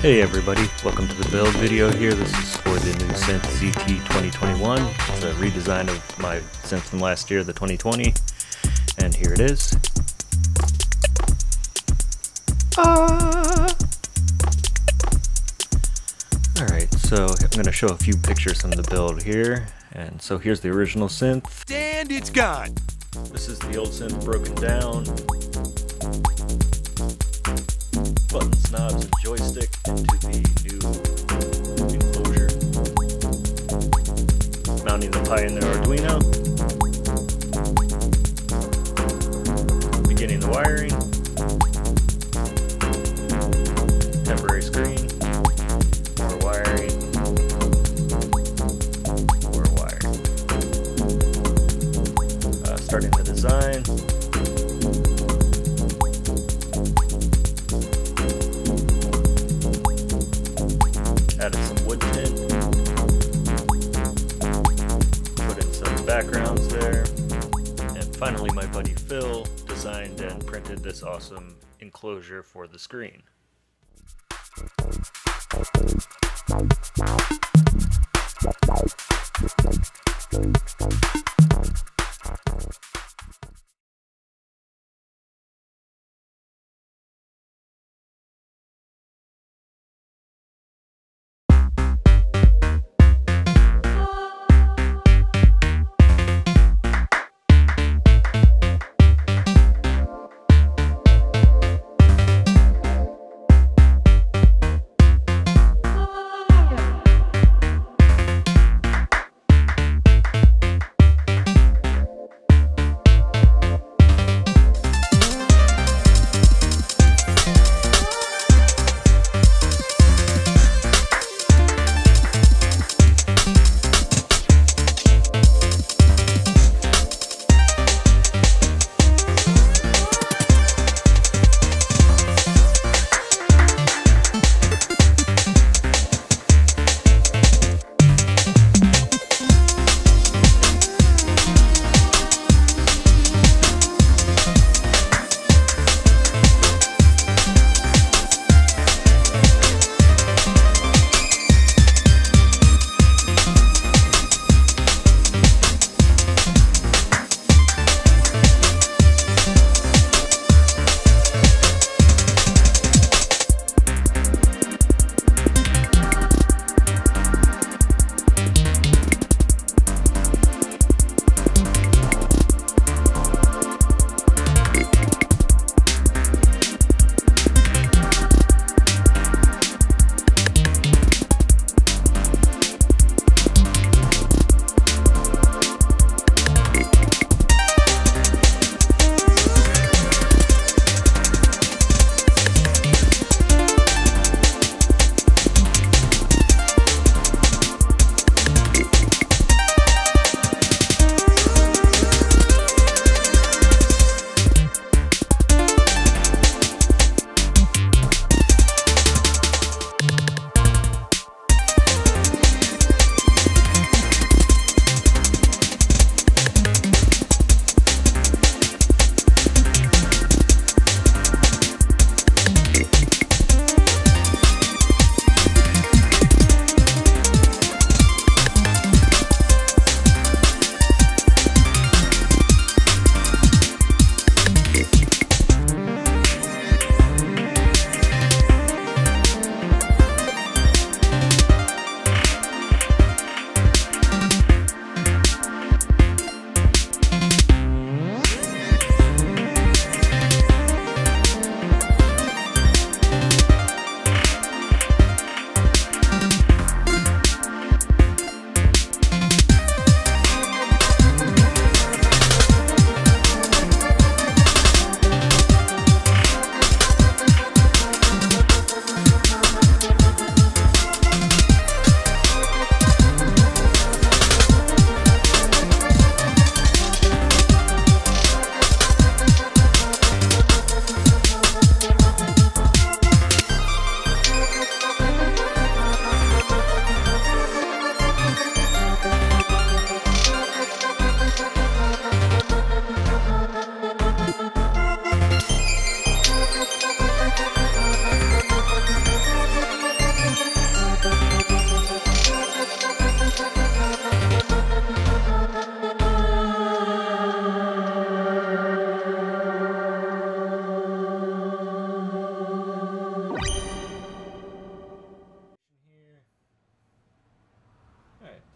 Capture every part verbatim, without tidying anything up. Hey everybody, welcome to the build video here. This is for the new Synth Z T twenty twenty-one. It's a redesign of my Synth from last year, the twenty twenty, and here it is. Ah! Alright, so I'm going to show a few pictures from the build here. And so here's the original Synth. And it's gone! This is the old Synth broken down. Buttons, knobs, and joystick into the new enclosure. Mounting the Pi in the Arduino. Beginning the wiring. Temporary screen. More wiring. More wiring. Uh, starting the design. Added some wood tin, put in some backgrounds there, and finally my buddy Phil designed and printed this awesome enclosure for the screen.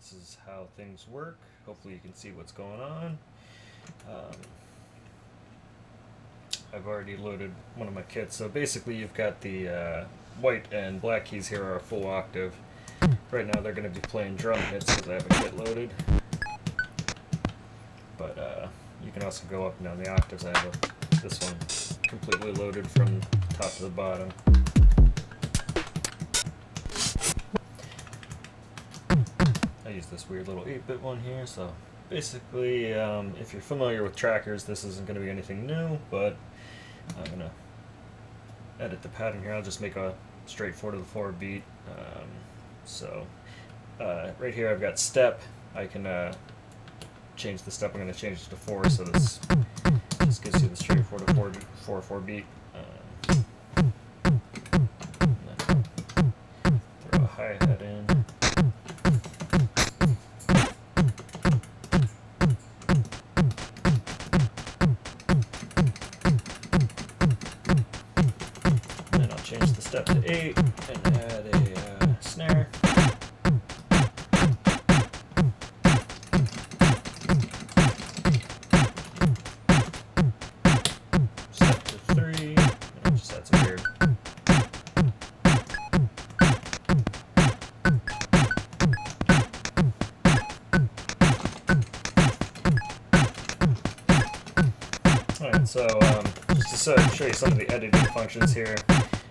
This is how things work. Hopefully you can see what's going on. Um, I've already loaded one of my kits. So basically you've got the uh, white and black keys here are full octave. Right now they're going to be playing drum hits because I have a kit loaded. But uh, you can also go up and down the octaves. I have a, this one completely loaded from top to the bottom. I use this weird little eight bit one here. So basically, um, if you're familiar with trackers, this isn't going to be anything new, but I'm going to edit the pattern here. I'll just make a straight four to the four beat. Um, so uh, right here I've got step. I can uh, change the step. I'm going to change it to four, so this, this gives you the straight four to four, four, four beat. Um, throw a hi-hat in. Step to eight and add a uh, snare. Step to three, and just add some weird. Alright, so um, just to show you some of the editing functions here.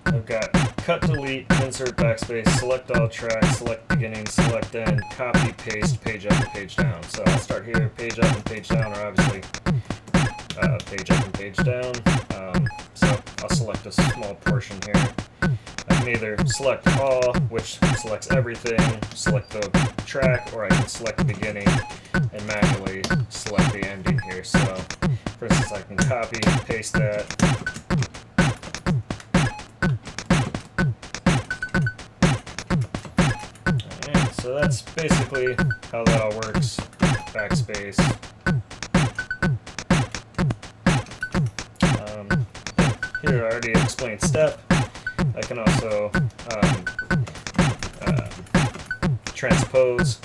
I've got cut, delete, insert, backspace, select all tracks, select beginning, select end, copy, paste, page up, and page down. So I'll start here, page up and page down are obviously uh, page up and page down. Um, so I'll select a small portion here. I can either select all, which selects everything, select the track, or I can select the beginning and manually select the ending here. So for instance, I can copy and paste that. So that's basically how that all works. Backspace. Um, here I already explained step. I can also um, uh, transpose.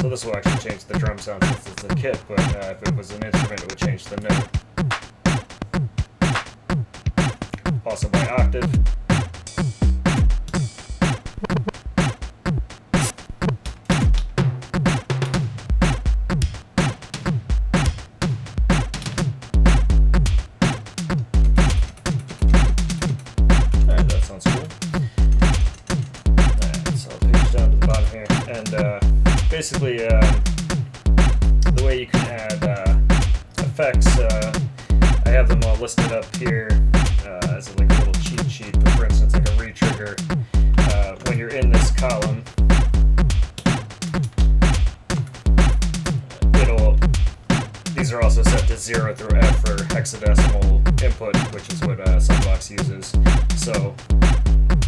So this will actually change the drum sound since it's a kit, but uh, if it was an instrument, it would change the note. Also by octave. Basically, uh, the way you can add uh, effects, uh, I have them all listed up here uh, as a like, little cheat sheet. But for instance, like a re-trigger, uh, when you're in this column, it'll. These are also set to zero through F for hexadecimal input, which is what uh, SunVox uses. So,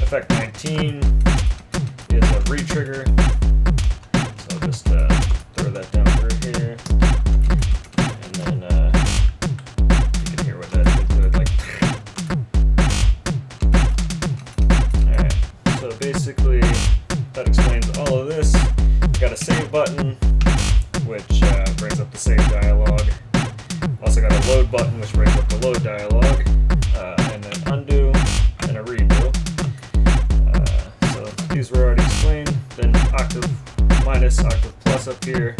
effect nineteen is a re-trigger. Just uh, throw that down through here, and then uh, you can hear what that did, like. Alright, so basically that explains all of this. I've got a save button, which uh, brings up the save dialog. Also got a load button, which brings up the load dialog, uh, and then undo, and a redo. Uh, so these were already explained. Then octave minus, octave plus up here.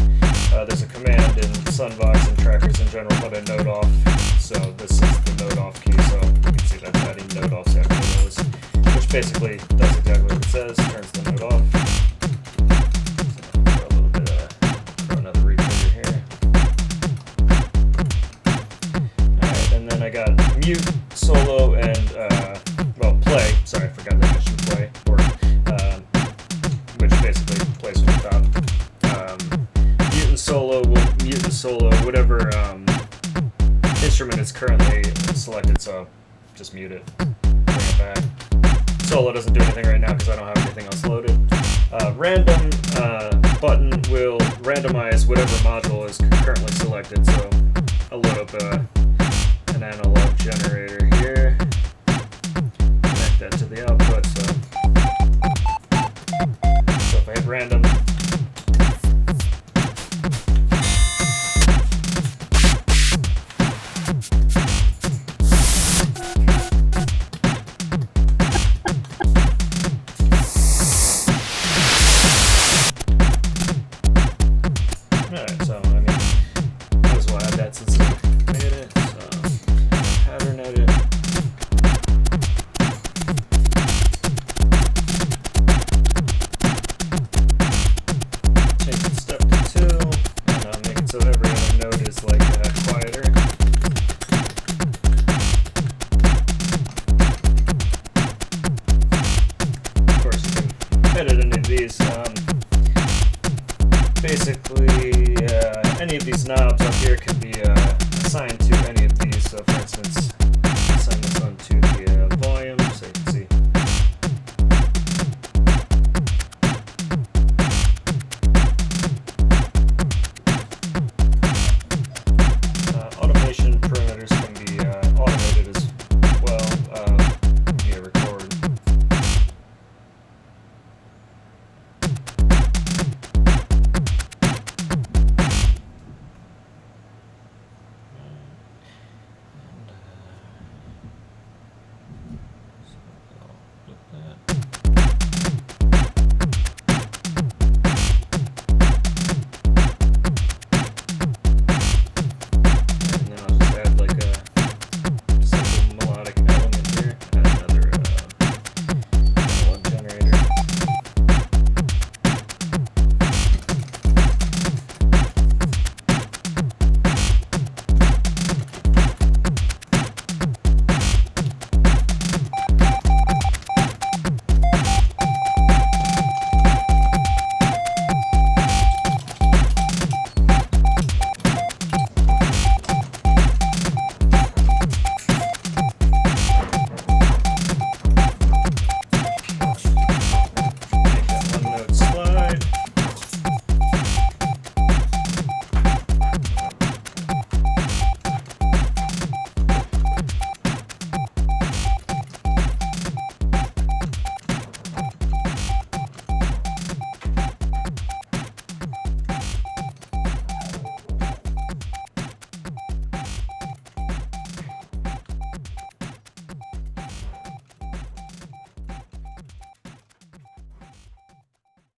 Uh, there's a command in SunVox and trackers in general called a note off. So this is the note off key, so you can see that's adding note offs after those, which basically does exactly what it says, turns the note off. So I'll throw a little bit of, throw another repeater here. Alright, and then I got mute, solo, and, uh, well, play. Sorry, I forgot to mention play. Or, uh, which basically plays from the top. Um, mute and solo will mute and solo whatever um, instrument is currently selected, so just mute it, bring it back. Solo doesn't do anything right now because I don't have anything else loaded. Uh, random uh, button will randomize whatever module is currently selected, so I'll load up a, an analog generator here, connect that to the output. So. Random these, um, basically, uh, any of these knobs up here can be uh, assigned to any of these. So, for instance,